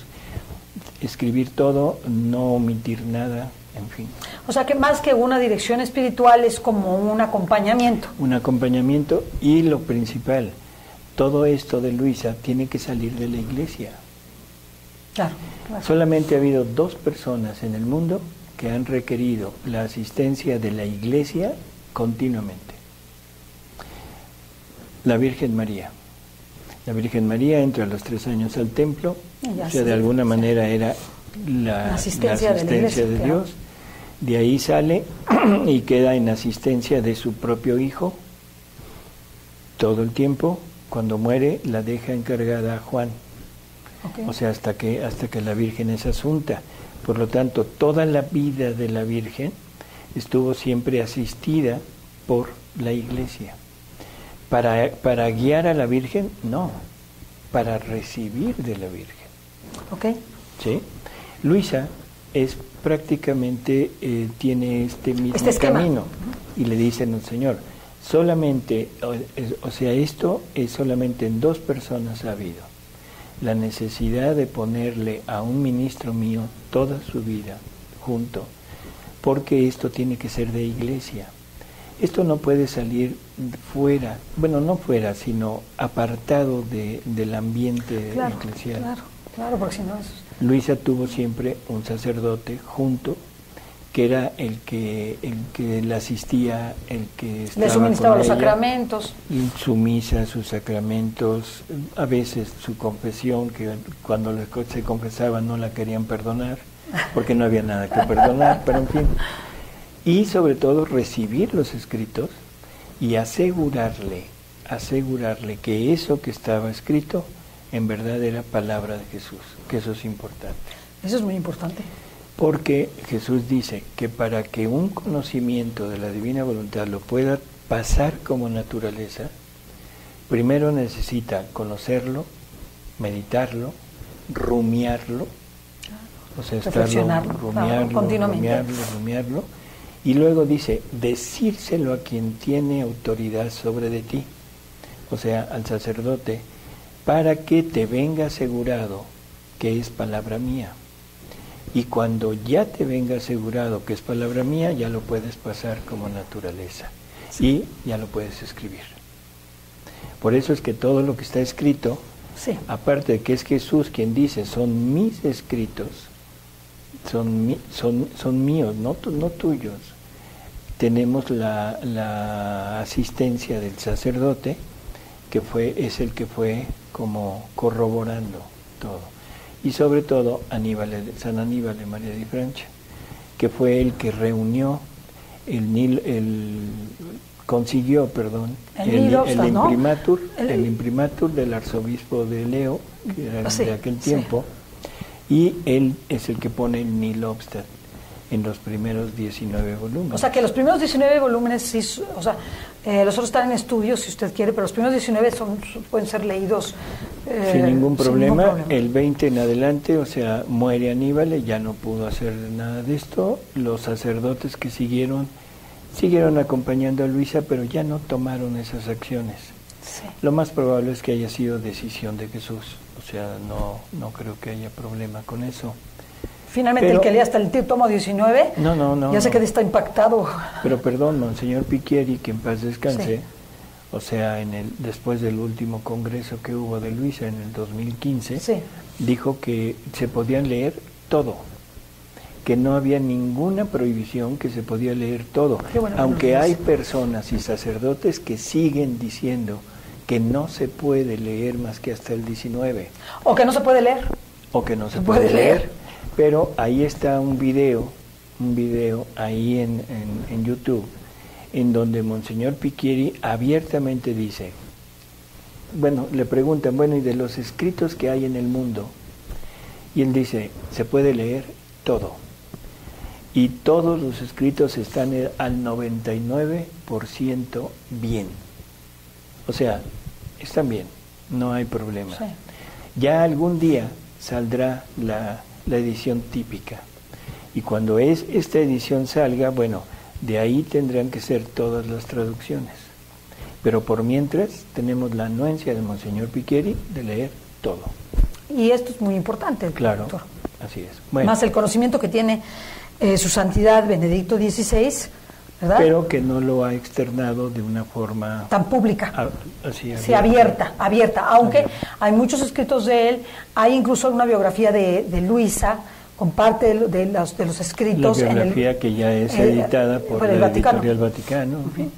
escribir todo, no omitir nada, en fin. O sea que más que una dirección espiritual es como un acompañamiento. Un acompañamiento y lo principal, todo esto de Luisa tiene que salir de la iglesia. Claro, claro. Solamente ha habido dos personas en el mundo que han requerido la asistencia de la iglesia continuamente. La Virgen María. La Virgen María entra a los tres años al templo, o sea, de alguna manera era la, la asistencia, la asistencia de, la iglesia, de Dios. De ahí sale y queda en asistencia de su propio hijo todo el tiempo. Cuando muere, la deja encargada a Juan. Okay. O sea, hasta que, hasta que la Virgen es asunta. Por lo tanto, toda la vida de la Virgen estuvo siempre asistida por la iglesia. Para, para guiar a la Virgen, no, para recibir de la Virgen. Ok. ¿Sí? Luisa es prácticamente, eh, tiene este mismo este camino, y le dicen al Señor, solamente, o, es, o sea, esto es solamente en dos personas ha habido, la necesidad de ponerle a un ministro mío toda su vida junto, porque esto tiene que ser de iglesia. Esto no puede salir fuera, bueno, no fuera, sino apartado de, del ambiente claro, eclesial. Claro, claro, porque si no es... Luisa tuvo siempre un sacerdote junto, que era el que, el que la asistía, el que estaba le suministraba los ella, sacramentos. Su misa, sus sacramentos, a veces su confesión, que cuando se confesaba no la querían perdonar, porque no había nada que perdonar, pero en fin... Y sobre todo recibir los escritos y asegurarle, asegurarle que eso que estaba escrito en verdad era palabra de Jesús, que eso es importante. Eso es muy importante. Porque Jesús dice que para que un conocimiento de la Divina Voluntad lo pueda pasar como naturaleza, primero necesita conocerlo, meditarlo, rumiarlo, o sea, estarlo, rumiarlo, continuamente. rumiarlo, rumiarlo, y luego dice, decírselo a quien tiene autoridad sobre de ti, o sea, al sacerdote, para que te venga asegurado que es palabra mía. Y cuando ya te venga asegurado que es palabra mía, ya lo puedes pasar como naturaleza. Sí. Y ya lo puedes escribir. Por eso es que todo lo que está escrito, sí, aparte de que es Jesús quien dice, son mis escritos, son, mi, son, son míos, no, tu, no tuyos. Tenemos la, la asistencia del sacerdote, que fue, es el que fue como corroborando todo. Y sobre todo Aníbal, San Aníbal de María de Francia, que fue el que reunió, el, el consiguió, perdón, el, el, el, el, imprimatur, el... el imprimatur del arzobispo de Leo, que era sí, de aquel tiempo, sí, y él es el que pone el nil obstat en los primeros diecinueve volúmenes. O sea, que los primeros diecinueve volúmenes, sí, o sea, eh, los otros están en estudio, si usted quiere, pero los primeros diecinueve son, pueden ser leídos eh, sin, ningún problema, sin ningún problema. El veinte en adelante, o sea, muere Aníbal, ya no pudo hacer nada de esto. Los sacerdotes que siguieron, siguieron acompañando a Luisa, pero ya no tomaron esas acciones. Sí. Lo más probable es que haya sido decisión de Jesús, o sea, no, no creo que haya problema con eso. Finalmente, pero el que lee hasta el tomo diecinueve, no, no, no, ya se no. queda está impactado. Pero perdón, Monseñor Piqueri, que en paz descanse, sí, o sea, en el, después del último congreso que hubo de Luisa en el dos mil quince, sí, dijo que se podían leer todo, que no había ninguna prohibición, que se podía leer todo, bueno, aunque no hay personas y sacerdotes que siguen diciendo que no se puede leer más que hasta el diecinueve. O que no se puede leer. O que no se, se puede, puede leer. leer. Pero ahí está un video, un video ahí en, en, en YouTube, en donde Monseñor Piqueri abiertamente dice, bueno, le preguntan, bueno, y de los escritos que hay en el mundo, y él dice, se puede leer todo, y todos los escritos están al noventa y nueve por ciento bien, o sea, están bien, no hay problema. Sí. Ya algún día saldrá la... la edición típica, y cuando es esta edición salga, bueno, de ahí tendrán que ser todas las traducciones, pero por mientras tenemos la anuencia de Monseñor Piqueri de leer todo. Y esto es muy importante, claro, doctor. Así es. Bueno. Más el conocimiento que tiene eh, su santidad Benedicto dieciséis, ¿verdad? Pero que no lo ha externado de una forma tan pública, a, así abierta. Sí, abierta, abierta, aunque abierta. Hay muchos escritos de él, hay incluso una biografía de, de Luisa, con parte de, de, los, de los escritos. La biografía en el, que ya es el, editada por, por el la Vaticano. Editorial Vaticano. Uh-huh.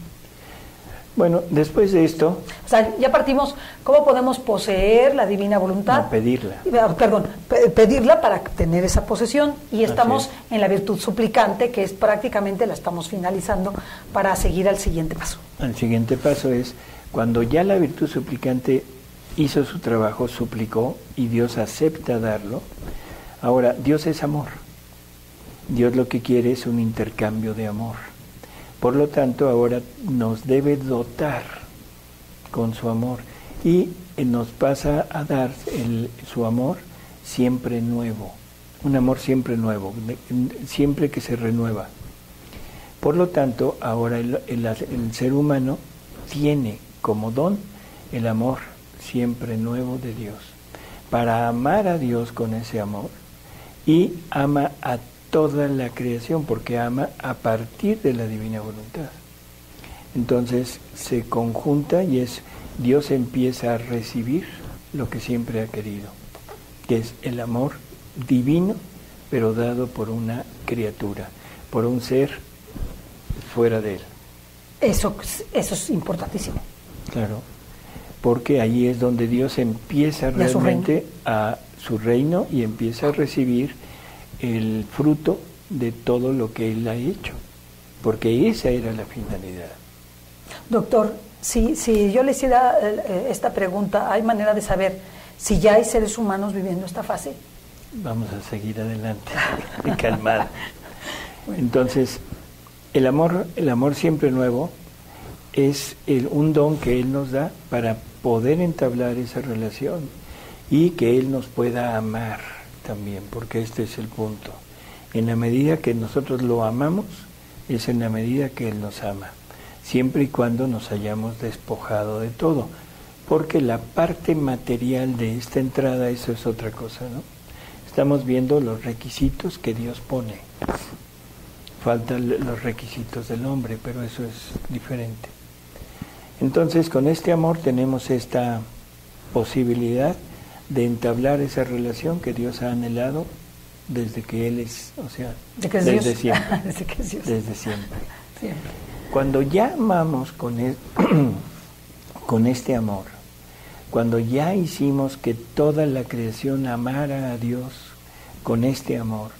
Bueno, después de esto... O sea, ya partimos, ¿cómo podemos poseer la Divina Voluntad? No, pedirla. Perdón, pedirla para tener esa posesión, y estamos es. en la virtud suplicante, que es prácticamente la estamos finalizando para seguir al siguiente paso. El siguiente paso es, cuando ya la virtud suplicante hizo su trabajo, suplicó, y Dios acepta darlo, ahora, Dios es amor. Dios lo que quiere es un intercambio de amor. Por lo tanto, ahora nos debe dotar con su amor, y nos pasa a dar el, su amor siempre nuevo, un amor siempre nuevo, siempre que se renueva. Por lo tanto, ahora el, el, el ser humano tiene como don el amor siempre nuevo de Dios, para amar a Dios con ese amor, y ama a todos, toda la creación, porque ama a partir de la Divina Voluntad. Entonces se conjunta, y es Dios empieza a recibir lo que siempre ha querido, que es el amor divino, pero dado por una criatura, por un ser fuera de él. Eso, eso es importantísimo. Claro, porque ahí es donde Dios empieza realmente a su reino, y empieza a recibir el fruto de todo lo que él ha hecho, porque esa era la finalidad. Doctor, si, si yo le hiciera eh, esta pregunta, ¿hay manera de saber si ya hay seres humanos viviendo esta fase? Vamos a seguir adelante, calmada. Entonces, el amor, el amor siempre nuevo es el, un don que él nos da para poder entablar esa relación, y que él nos pueda amar también, porque este es el punto. En la medida que nosotros lo amamos, es en la medida que él nos ama, siempre y cuando nos hayamos despojado de todo, porque la parte material de esta entrada, eso es otra cosa, ¿no? Estamos viendo los requisitos que Dios pone. Faltan los requisitos del hombre, pero eso es diferente. Entonces, con este amor tenemos esta posibilidad de entablar esa relación que Dios ha anhelado desde que Él es, o sea, ¿De que es desde, Dios? Siempre, ¿De que es Dios? desde siempre. Siempre. Cuando ya amamos con, el, con este amor, cuando ya hicimos que toda la creación amara a Dios con este amor,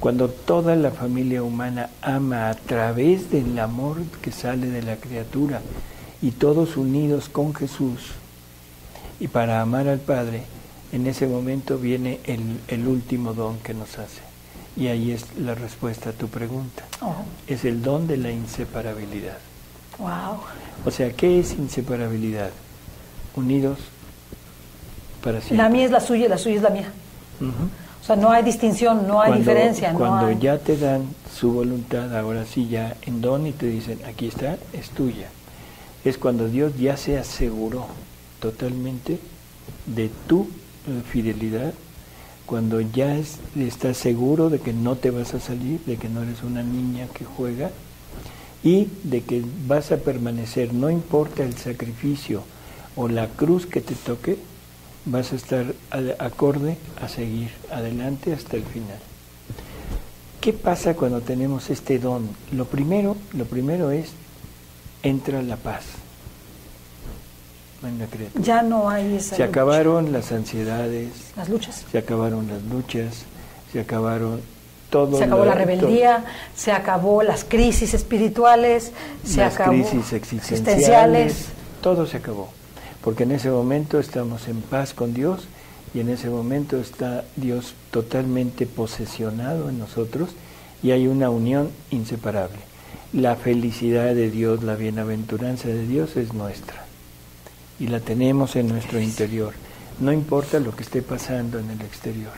cuando toda la familia humana ama a través del amor que sale de la criatura y todos unidos con Jesús y para amar al Padre, en ese momento viene el, el último don que nos hace. Y ahí es la respuesta a tu pregunta. Oh. Es el don de la inseparabilidad. Wow. O sea, ¿qué es inseparabilidad? Unidos para siempre. La mía es la suya, la suya es la mía. Uh-huh. O sea, no hay distinción, no hay cuando, diferencia. Cuando no hay... ya te dan su voluntad, ahora sí ya en don y te dicen, aquí está, es tuya. Es cuando Dios ya se aseguró totalmente de tu fidelidad, cuando ya es, estás seguro de que no te vas a salir, de que no eres una niña que juega y de que vas a permanecer, no importa el sacrificio o la cruz que te toque, vas a estar acorde a seguir adelante hasta el final. ¿Qué pasa cuando tenemos este don? Lo primero, lo primero es, entra la paz. En la criatura. Ya no hay esa Se lucha. acabaron las ansiedades. Las luchas. Se acabaron las luchas, se acabaron todo. Se acabó la rebeldía, todo. Se acabó las crisis espirituales, se las acabó crisis existenciales, existenciales. Todo se acabó. Porque en ese momento estamos en paz con Dios y en ese momento está Dios totalmente posesionado en nosotros y hay una unión inseparable. La felicidad de Dios, la bienaventuranza de Dios es nuestra. Y la tenemos en nuestro interior, no importa lo que esté pasando en el exterior.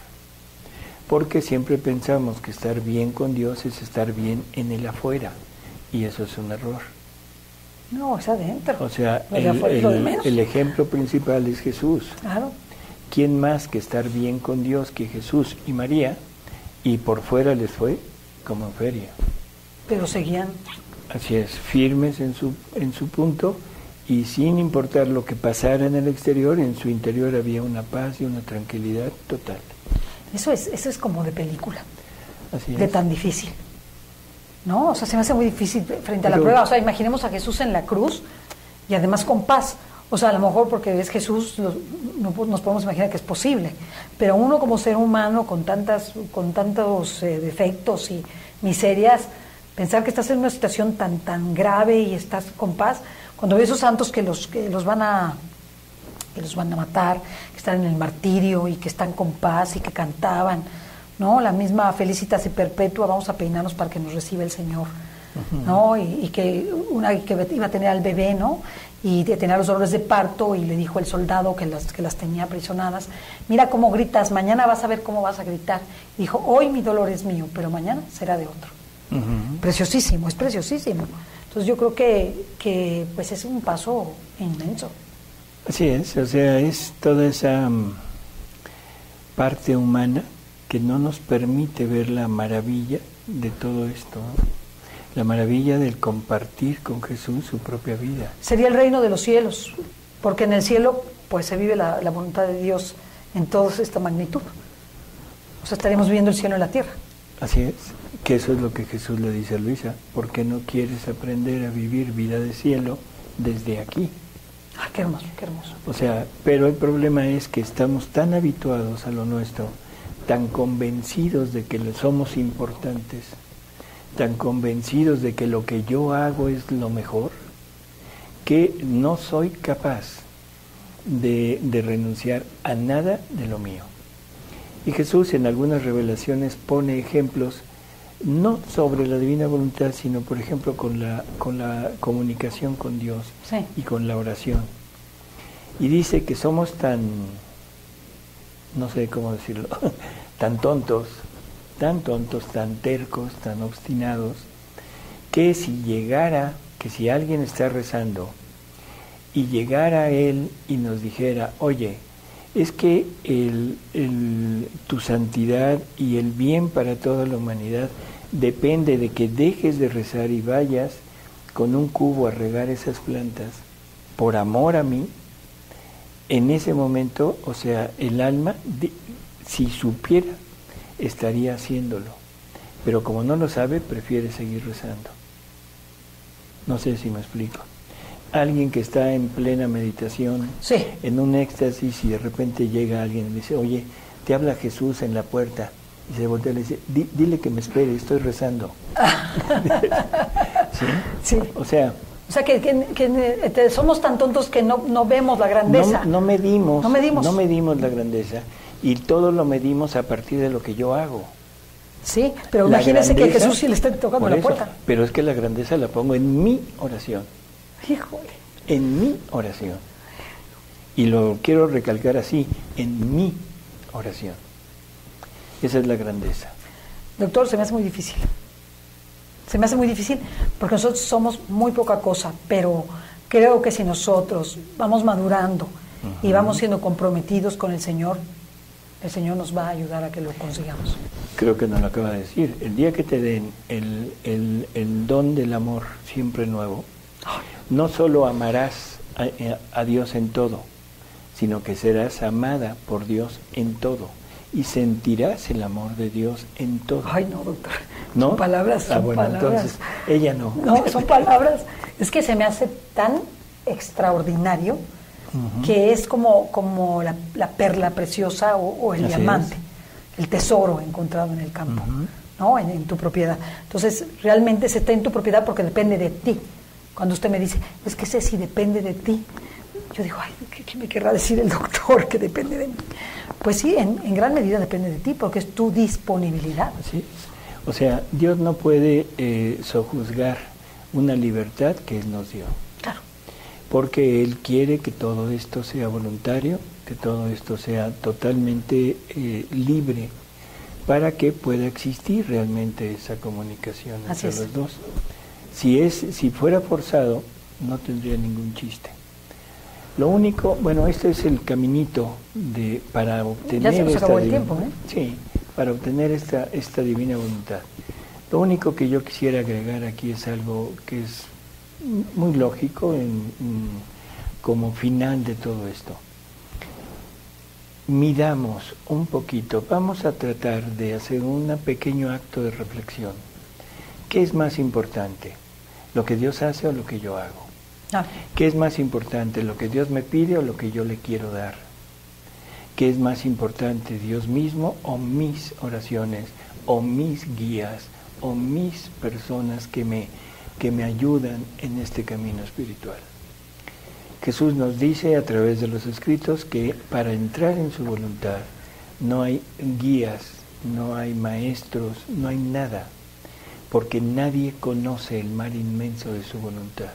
Porque siempre pensamos que estar bien con Dios es estar bien en el afuera, y eso es un error. No, es adentro. O sea, el, el, el ejemplo principal es Jesús. Claro. ¿Quién más que estar bien con Dios que Jesús y María? Y por fuera les fue como en feria. Pero seguían. Así es, firmes en su, en su punto. Y sin importar lo que pasara en el exterior, en su interior había una paz y una tranquilidad total. Eso es, eso es como de película. Así es. De tan difícil. ¿No? O sea, se me hace muy difícil frente a la Pero, prueba. O sea, imaginemos a Jesús en la cruz y además con paz. O sea, a lo mejor porque es Jesús, lo, no nos podemos imaginar que es posible. Pero uno como ser humano con tantas, con tantos eh, defectos y miserias, pensar que estás en una situación tan, tan grave y estás con paz... Cuando ve esos santos que los, que los van a que los van a matar, que están en el martirio y que están con paz y que cantaban, ¿no? La misma Felicitas y Perpetua, vamos a peinarnos para que nos reciba el Señor, ¿no? Y, y que una que iba a tener al bebé, ¿no? Y tenía los dolores de parto y le dijo el soldado que las, que las tenía aprisionadas, mira cómo gritas, mañana vas a ver cómo vas a gritar. Y dijo, hoy mi dolor es mío, pero mañana será de otro. Uh-huh. Preciosísimo, es preciosísimo. Entonces yo creo que, que pues es un paso inmenso. Así es, o sea, es toda esa um, parte humana que no nos permite ver la maravilla de todo esto, ¿no? La maravilla del compartir con Jesús su propia vida. Sería el reino de los cielos, porque en el cielo pues se vive la, la voluntad de Dios en toda esta magnitud. O sea, estaremos viviendo el cielo en la tierra. Así es, que eso es lo que Jesús le dice a Luisa, ¿por qué no quieres aprender a vivir vida de cielo desde aquí? Ah, qué hermoso, qué hermoso. O sea, pero el problema es que estamos tan habituados a lo nuestro, tan convencidos de que somos importantes, tan convencidos de que lo que yo hago es lo mejor, que no soy capaz de, de renunciar a nada de lo mío. Y Jesús en algunas revelaciones pone ejemplos, no sobre la divina voluntad, sino por ejemplo con la, con la comunicación con Dios sí. y con la oración. Y dice que somos tan, no sé cómo decirlo, tan tontos, tan tontos, tan tercos, tan obstinados, que si llegara, que si alguien está rezando y llegara a él y nos dijera, oye, es que el, el, tu santidad y el bien para toda la humanidad depende de que dejes de rezar y vayas con un cubo a regar esas plantas, por amor a mí, en ese momento, o sea, el alma, si supiera, estaría haciéndolo. Pero como no lo sabe, prefiere seguir rezando. No sé si me explico. Alguien que está en plena meditación, sí, en un éxtasis, y de repente llega alguien y le dice, oye, te habla Jesús en la puerta. Y se voltea y le dice, Di, dile que me espere, estoy rezando. ¿Sí? Sí. O sea... O sea, que, que, que te, somos tan tontos que no, no vemos la grandeza. No, no medimos. No medimos. No medimos la grandeza. Y todo lo medimos a partir de lo que yo hago. Sí, pero la imagínese grandeza, que Jesús sí le está tocando la eso, puerta. Pero es que la grandeza la pongo en mi oración. Híjole. En mi oración. Y lo quiero recalcar así, en mi oración. Esa es la grandeza. Doctor, se me hace muy difícil. Se me hace muy difícil porque nosotros somos muy poca cosa, pero creo que si nosotros vamos madurando, ajá, y vamos siendo comprometidos con el Señor, el Señor nos va a ayudar a que lo consigamos. Creo que nos lo acaba de decir. El día que te den el, el, el don del amor siempre nuevo, no solo amarás a, a Dios en todo, sino que serás amada por Dios en todo. Y sentirás el amor de Dios en todo. Ay, no, doctor. ¿No? Son palabras, son ah, bueno, palabras. Entonces, ella no. No, son palabras. Es que se me hace tan extraordinario, uh-huh, que es como, como la, la perla preciosa o, o el así diamante, es el tesoro encontrado en el campo, uh-huh, ¿no? En, en tu propiedad. Entonces, realmente se está en tu propiedad porque depende de ti. Cuando usted me dice, es que sé si depende de ti, yo digo, ay, ¿qué, qué me querrá decir el doctor que depende de mí? Pues sí, en, en gran medida depende de ti, porque es tu disponibilidad. Sí. O sea, Dios no puede eh, sojuzgar una libertad que Él nos dio. Claro. Porque Él quiere que todo esto sea voluntario, que todo esto sea totalmente eh, libre, para que pueda existir realmente esa comunicación entre así es los dos. Si, es, si fuera forzado, no tendría ningún chiste. Lo único, bueno, este es el caminito de para obtener ya se nos acabó esta el tiempo, ¿eh? Sí, para obtener esta esta divina voluntad. Lo único que yo quisiera agregar aquí es algo que es muy lógico en, como final de todo esto. Midamos un poquito, vamos a tratar de hacer un pequeño acto de reflexión. ¿Qué es más importante? ¿Lo que Dios hace o lo que yo hago? Ah. ¿Qué es más importante? ¿Lo que Dios me pide o lo que yo le quiero dar? ¿Qué es más importante? ¿Dios mismo o mis oraciones? ¿O mis guías? ¿O mis personas que me, que me ayudan en este camino espiritual? Jesús nos dice a través de los escritos que para entrar en su voluntad no hay guías, no hay maestros, no hay nada, porque nadie conoce el mar inmenso de su voluntad.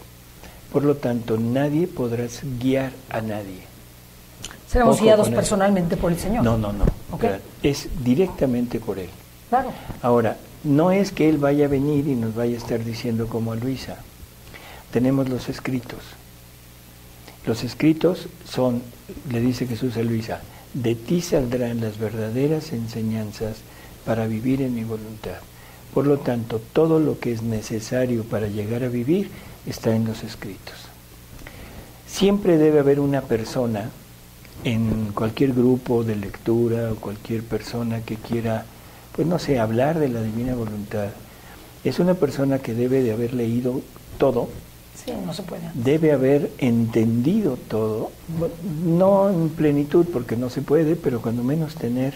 Por lo tanto, nadie podrás guiar a nadie. ¿Seremos guiados personalmente por el Señor? No, no, no. ¿Okay? Es directamente por Él. Claro. Ahora, no es que Él vaya a venir y nos vaya a estar diciendo como a Luisa. Tenemos los escritos. Los escritos son, le dice Jesús a Luisa, de ti saldrán las verdaderas enseñanzas para vivir en mi voluntad. Por lo tanto, todo lo que es necesario para llegar a vivir está en los escritos. Siempre debe haber una persona en cualquier grupo de lectura o cualquier persona que quiera, pues no sé, hablar de la divina voluntad. Es una persona que debe de haber leído todo. Sí, no se puede. Debe haber entendido todo, no en plenitud porque no se puede, pero cuando menos tener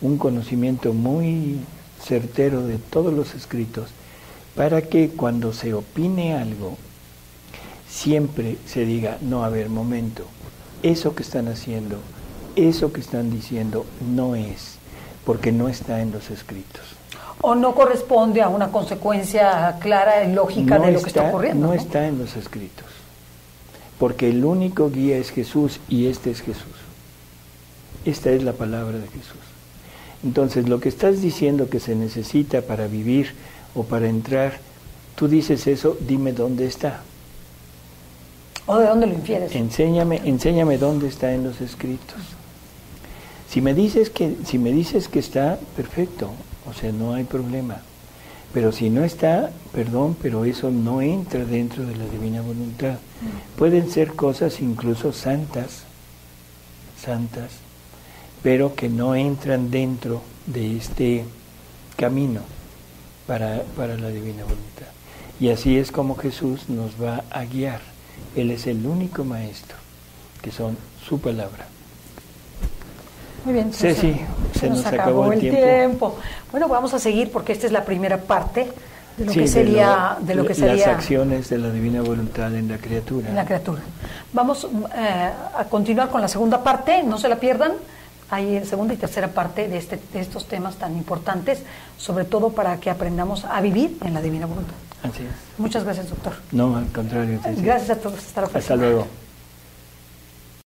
un conocimiento muy certero de todos los escritos, para que cuando se opine algo, siempre se diga, no, a ver, momento, eso que están haciendo, eso que están diciendo, no es, porque no está en los escritos. O no corresponde a una consecuencia clara y lógica no de lo está, que está ocurriendo. No, no está en los escritos, porque el único guía es Jesús y este es Jesús. Esta es la palabra de Jesús. Entonces, lo que estás diciendo que se necesita para vivir o para entrar, tú dices eso, dime dónde está. ¿O de dónde lo infieres? Enséñame, enséñame dónde está en los escritos. Si me dices que, si me dices que está, perfecto, o sea, no hay problema. Pero si no está, perdón, pero eso no entra dentro de la divina voluntad. Pueden ser cosas incluso santas, santas, pero que no entran dentro de este camino para, para la divina voluntad. Y así es como Jesús nos va a guiar. Él es el único maestro, que son su palabra. Muy bien, entonces, sí, sí, se, se nos, nos acabó, acabó el tiempo. tiempo. Bueno, vamos a seguir porque esta es la primera parte de lo sí, que sería de, lo, de lo que sería las acciones de la divina voluntad en la criatura. En la criatura. Vamos eh, a continuar con la segunda parte, no se la pierdan. Hay segunda y tercera parte de, este, de estos temas tan importantes, sobre todo para que aprendamos a vivir en la divina voluntad. Así es. Muchas gracias, doctor. No, al contrario. Gracias a todos. Hasta la próxima. Hasta luego.